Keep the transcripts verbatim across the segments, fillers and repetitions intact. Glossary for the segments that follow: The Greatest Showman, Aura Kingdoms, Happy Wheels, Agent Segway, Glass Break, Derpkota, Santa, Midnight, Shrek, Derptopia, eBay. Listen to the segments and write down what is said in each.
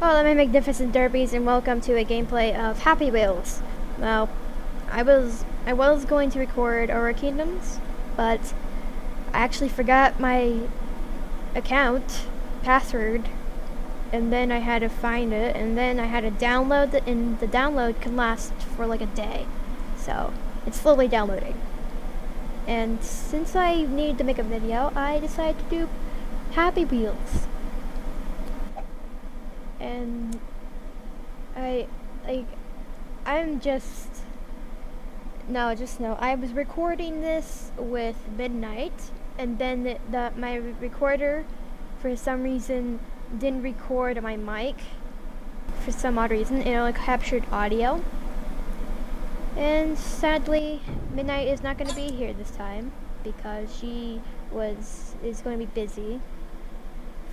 Hello my magnificent derpies, and welcome to a gameplay of Happy Wheels. Well, I was I was going to record Aura Kingdoms, but I actually forgot my account password, and then I had to find it, and then I had to download it, and the download can last for like a day. So it's slowly downloading. And since I needed to make a video, I decided to do Happy Wheels. And I, like, I'm just, no, just no. I was recording this with Midnight, and then the, the my recorder, for some reason, didn't record my mic. For some odd reason, it only captured audio. And sadly, Midnight is not going to be here this time because she was is going to be busy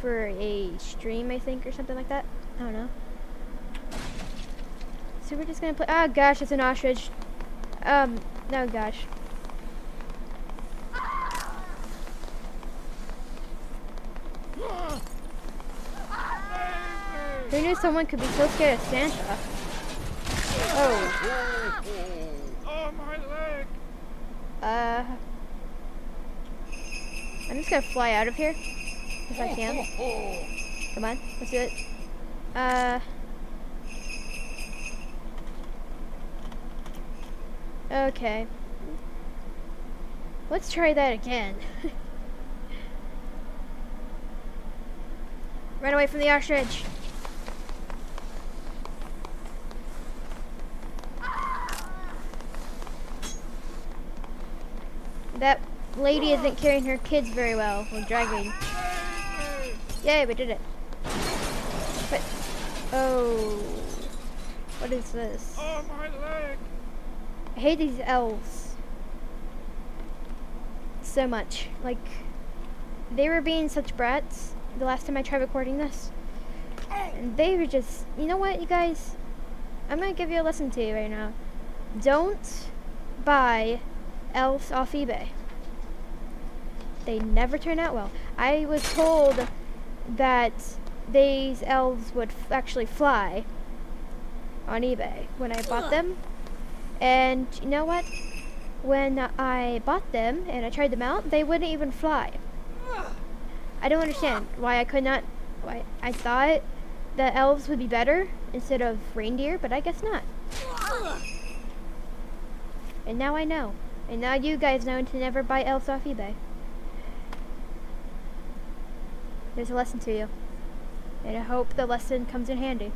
for a stream, I think, or something like that. I don't know. So we're just gonna play. Oh gosh, it's an ostrich. Um, no gosh. Who knew someone could be so scared of Santa? Oh. Oh my leg. Uh. I'm just gonna fly out of here. If I can. Come on, let's do it. Uh. Okay. Let's try that again. Run away from the ostrich. That lady isn't carrying her kids very well when dragging. Yay, we did it. But, oh. What is this? Oh, my leg. I hate these elves so much. Like, they were being such brats the last time I tried recording this. And they were just, you know what, you guys? I'm gonna give you a lesson to you right now. Don't buy elves off eBay. They never turn out well. I was told that these elves would f actually fly on eBay when I bought them, and you know what? When I bought them and I tried them out, they wouldn't even fly. I don't understand why I could not. Why I thought the elves would be better instead of reindeer, but I guess not. And now I know, and now you guys know to never buy elves off eBay. There's a lesson to you, and I hope the lesson comes in handy.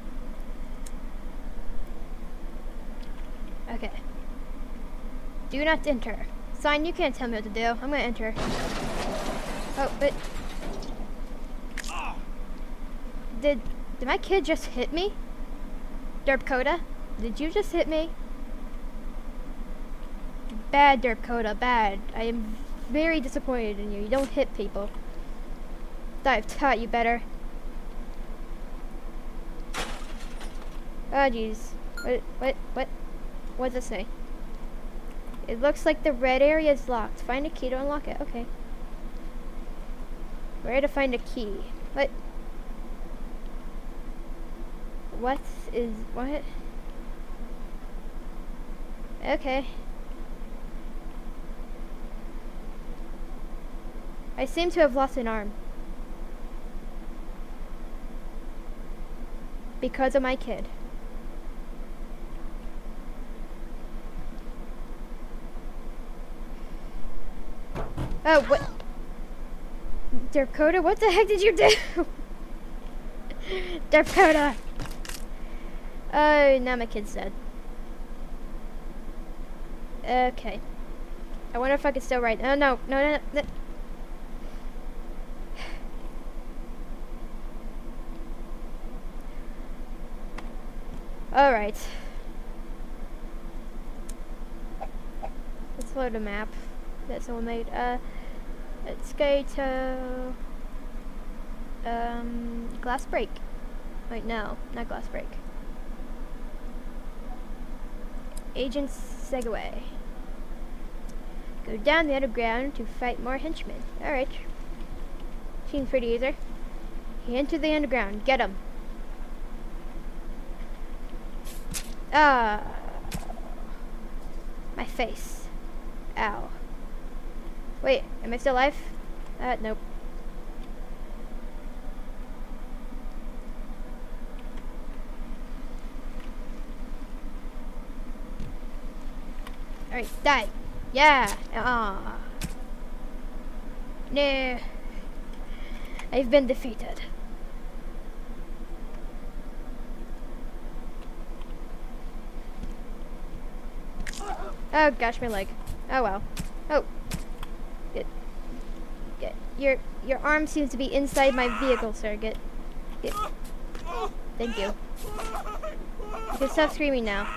Okay. Do not enter. Sign, you can't tell me what to do. I'm gonna enter. Oh, but did did my kid just hit me? Derpkota, did you just hit me? Bad Derpkota, bad. I am very disappointed in you. You don't hit people. I've taught you better. Oh jeez. What, what, what? What does it say? It looks like the red area is locked. Find a key to unlock it. Okay. Where to find a key? What? What is, what? Okay. I seem to have lost an arm. Because of my kid. Oh, what? Derpkota, what the heck did you do? Derpkota! Oh, now my kid's dead. Okay. I wonder if I could still ride. Oh, no, no, no, no. no. All right. Let's load a map that someone made. Uh, let's go to um, Glass Break. Wait, no, not Glass Break. Agent Segway. Go down the underground to fight more henchmen. All right. Seems pretty easy. He entered the underground. Get him. Ah! My face. Ow. Wait, am I still alive? Uh, nope. Alright, die. Yeah! Aww. No. I've been defeated. Oh gosh, my leg. Oh wow. Oh. Good. Good. Your your arm seems to be inside my vehicle, sir. Good. Good. Thank you. You can stop screaming now.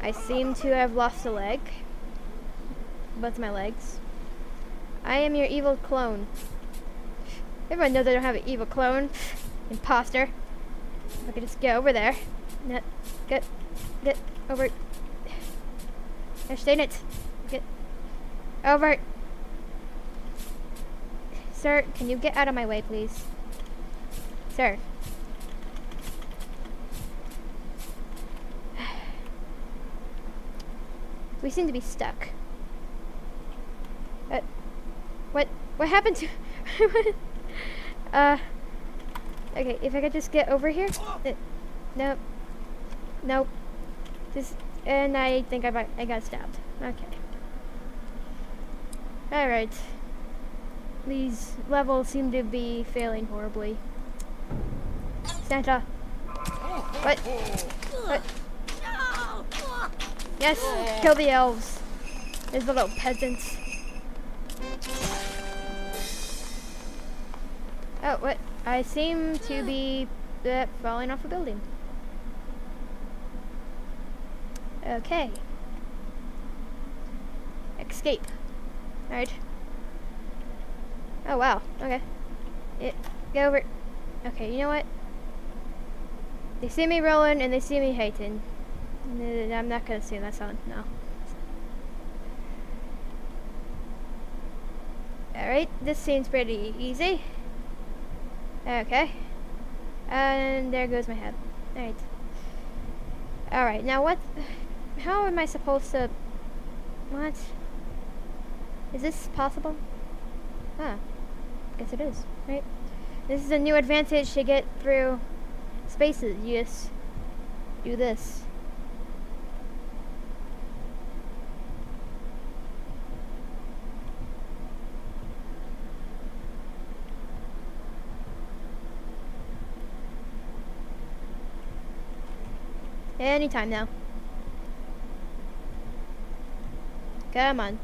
I seem to have lost a leg. Both my legs. I am your evil clone. Everyone knows I don't have an evil clone. Imposter. I can just get over there. Get, get over. Understand it. Get over. Sir, can you get out of my way, please? Sir. We seem to be stuck. Uh, what? What happened to? uh. Okay, if I could just get over here. Uh, nope. Nope. Just. And I think I I got stabbed. Okay. All right. These levels seem to be failing horribly. Santa. What? What? Yes, kill the elves. These little peasants. Oh, what? I seem to be uh, falling off a building. Okay. Escape. Alright. Oh wow. Okay. It, get over. Okay, you know what? They see me rolling and they see me hating. I'm not gonna see that song, no. Alright, this seems pretty easy. Okay. And there goes my head. Alright. Alright, now what? How am I supposed to? What? Is this possible? Huh. Guess it is, right? This is a new advantage to get through spaces. You just do this. Anytime now. Come on.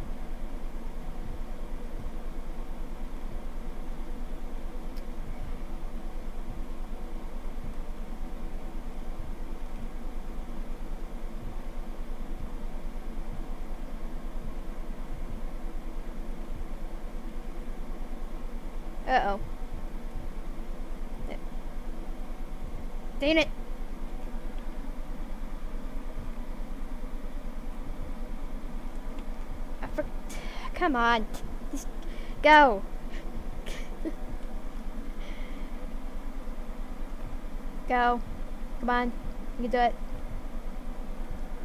Uh oh. Dang it. Come on, just go. Go. Come on, you can do it.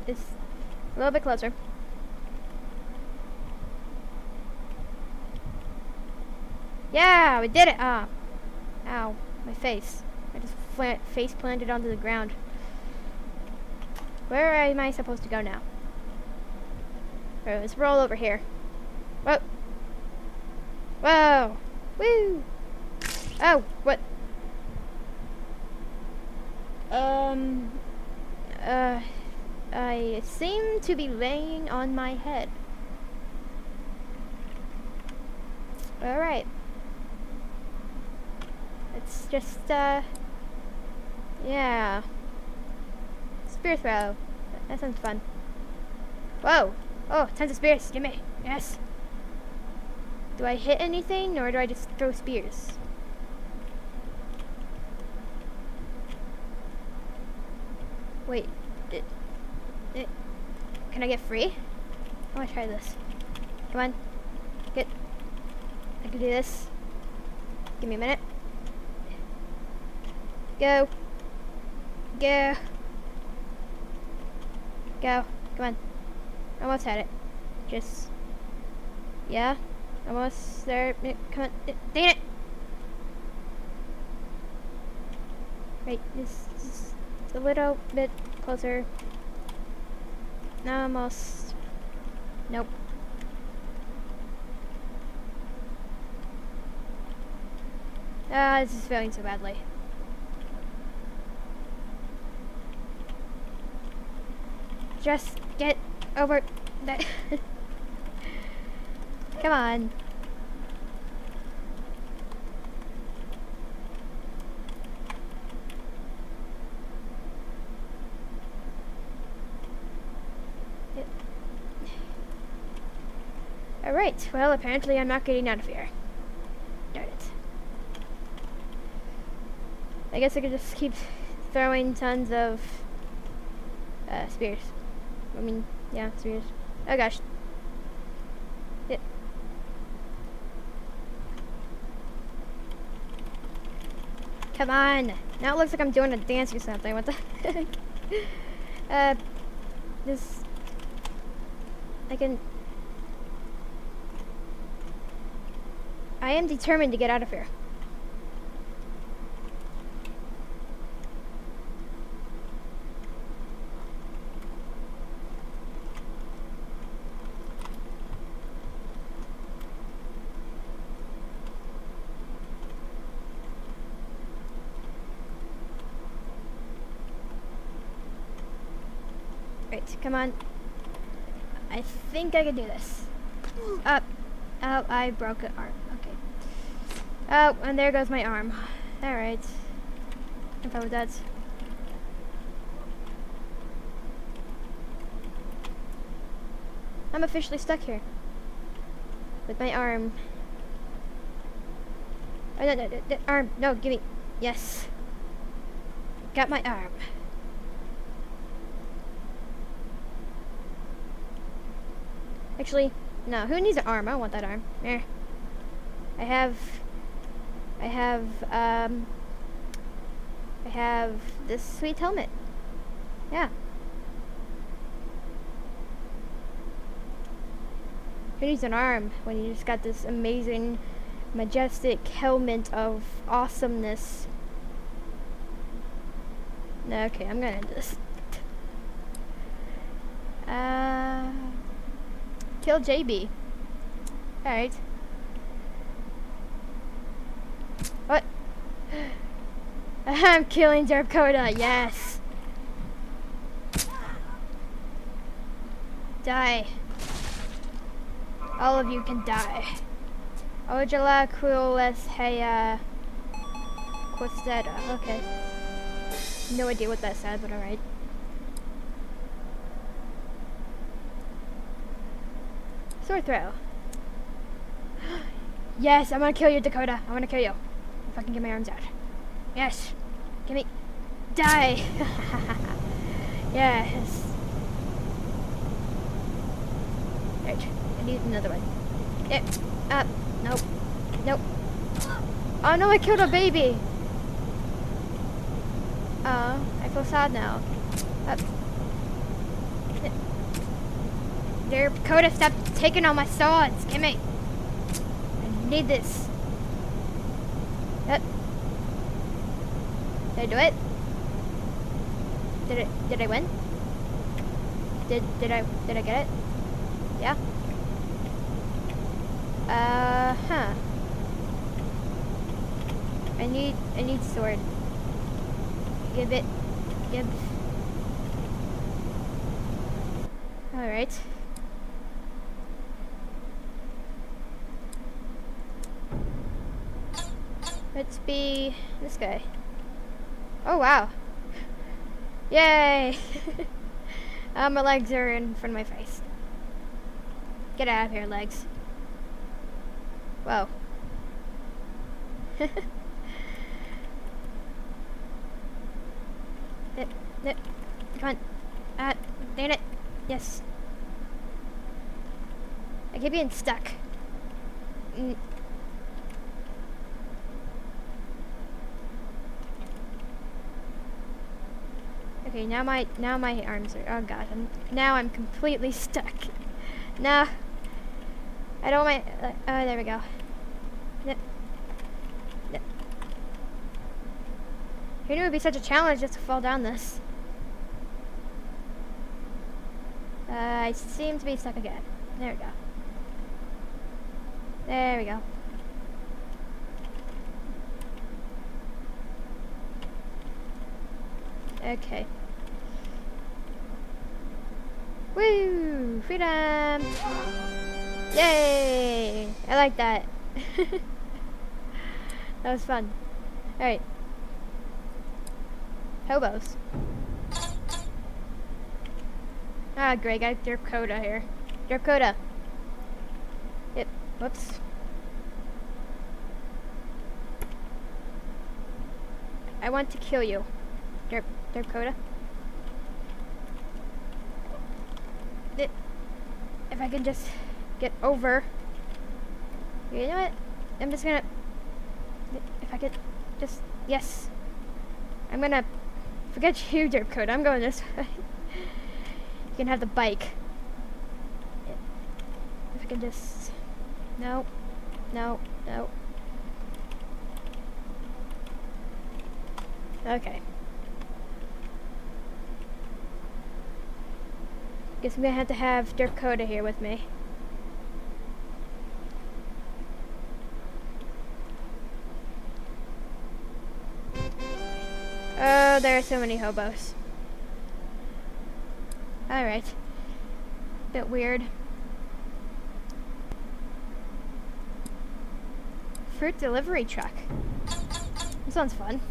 Just a little bit closer. Yeah, we did it. Ah, oh. Ow, my face. I just fl face planted onto the ground. Where am I supposed to go now? All right, let's roll over here. Whoa! Whoa! Woo! Oh, what? Um, uh, I seem to be laying on my head. Alright. It's just, uh, yeah. Spear throw. That sounds fun. Whoa! Oh, tons of spears. Give me. Yes. Do I hit anything, or do I just throw spears? Wait, it, it, can I get free? I want to try this. Come on, get. I can do this. Give me a minute. Go. Go. Go. Come on. Almost had it. Just. Yeah. Almost there. Come on. Dang it! Right. Just, just a little bit closer. Now almost. Nope. Ah, this is failing so badly. Just get over that. Come on. Yep. Alright, well, apparently I'm not getting out of here. Darn it. I guess I could just keep throwing tons of uh, spears. I mean, yeah, spears. Oh gosh. Yep. Come on! Now it looks like I'm doing a dance or something. What the heck? uh, this. I can. I am determined to get out of here. Come on. I think I can do this. Up. Oh, oh, I broke an arm. Okay. Oh, and there goes my arm. Alright. I'm fine with that. I'm officially stuck here. With my arm. Oh, no, no, no, no arm. No, give me. Yes. Got my arm. Actually, no. Who needs an arm? I don't want that arm. Eh. I have... I have, um... I have this sweet helmet. Yeah. Who needs an arm when you just got this amazing, majestic helmet of awesomeness? No, okay, I'm gonna end this. uh... Kill J B. Alright. What? I'm killing Derpkota, yes! Die. All of you can die. Ojala Crueles Heya Questeda. Okay. No idea what that said, but alright. Sword throw. Yes, I'm gonna kill you, Dakota. I'm gonna kill you. If I can get my arms out. Yes. Give me. Die. Yes. Alright. I need another one. Yep. Up. Nope. Nope. Oh no, I killed a baby. Oh, I feel sad now. Up. Derpkota, stop taking all my swords. Give me. I need this. Yep. Did I do it? Did it? Did I win? Did did I did I get it? Yeah. Uh huh. I need I need sword. Give it. Give. All right. Let's be this guy. Oh wow. Yay! uh, my legs are in front of my face. Get out of here, legs. Whoa. Nip, nip. Come on. Ah, dang it. Yes. I keep getting stuck. Mm. Okay, now my now my arms are. Oh god, I'm, now I'm completely stuck. Now I don't want my. Uh, oh, there we go. No, no. Who knew it would be such a challenge just to fall down this? Uh, I seem to be stuck again. There we go. There we go. Okay. Woo! Freedom! Yay! I like that. That was fun. Alright. Hobos. Ah, Greg, I got Derpkota here. Derpkota! Yep. Whoops. I want to kill you. Derp. Derpkota. If I can just get over. You know what? I'm just gonna. If I could just. Yes. I'm gonna. Forget you, Derpkota. I'm going this way. You can have the bike. If I can just. No. No. No. Okay. Guess I'm gonna have to have Derpkota here with me. Oh, there are so many hobos. Alright. Bit weird. Fruit delivery truck. That sounds fun.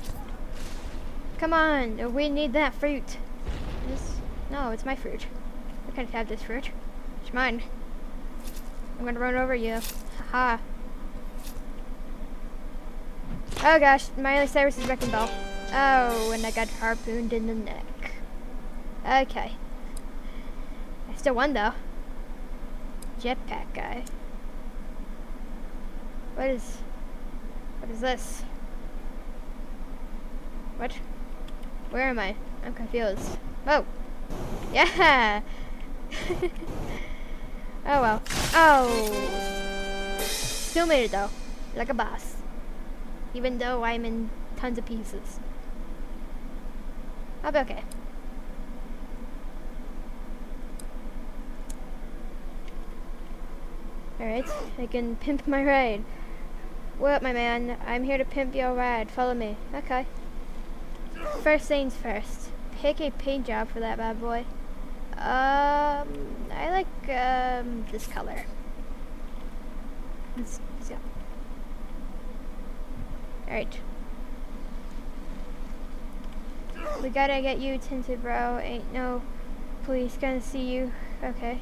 Come on, we need that fruit. This, no, it's my fruit. I can't have this fruit. It's mine. I'm gonna run over you. Haha. Oh gosh, Miley Cyrus's wrecking ball. Oh, and I got harpooned in the neck. Okay. I still won though. Jetpack guy. What is... What is this? What? Where am I? I'm confused. Oh! Yeah! Oh well. Oh! Still made it though. Like a boss. Even though I'm in tons of pieces. I'll be okay. Alright, I can pimp my ride. What up, my man? I'm here to pimp your ride. Follow me. Okay. First things first. Pick a paint job for that bad boy. Um, I like um, this color. Let's, let's go. Alright. We gotta get you tinted, bro. Ain't no police gonna see you. Okay.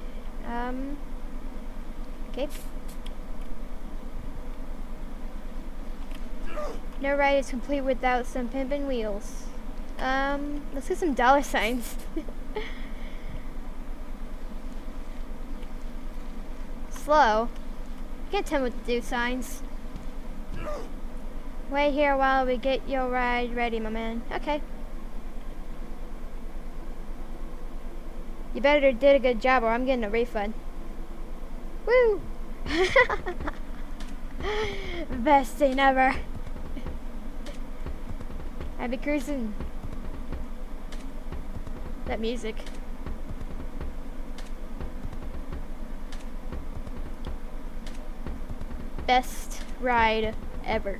Um. Okay. No ride is complete without some pimpin' wheels. Um, let's get some dollar signs. Slow. You can't tell me what to do, signs. Wait here while we get your ride ready, my man. Okay. You better did a good job or I'm getting a refund. Woo! Best thing ever. I'd be cruising. That music. Best ride ever.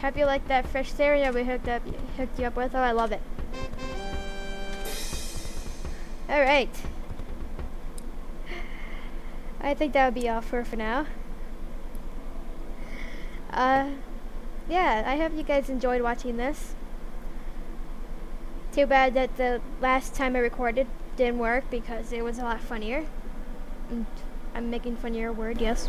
Hope you like that fresh stereo we hooked up, hooked you up with. Oh, I love it. All right. I think that would be all for for now. Uh, yeah, I hope you guys enjoyed watching this. Too bad that the last time I recorded didn't work because it was a lot funnier. And I'm making funnier word, yes.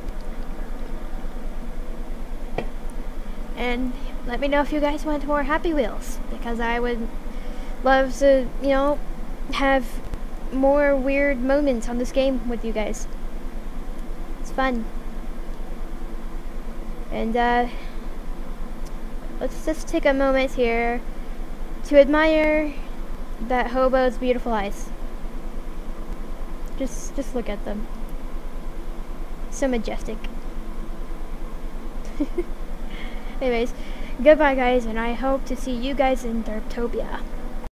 And let me know if you guys want more Happy Wheels, because I would love to, you know, have more weird moments on this game with you guys. It's fun. And uh, let's just take a moment here to admire that hobo's beautiful eyes. Just, just look at them. So majestic. Anyways, goodbye guys, and I hope to see you guys in Derptopia.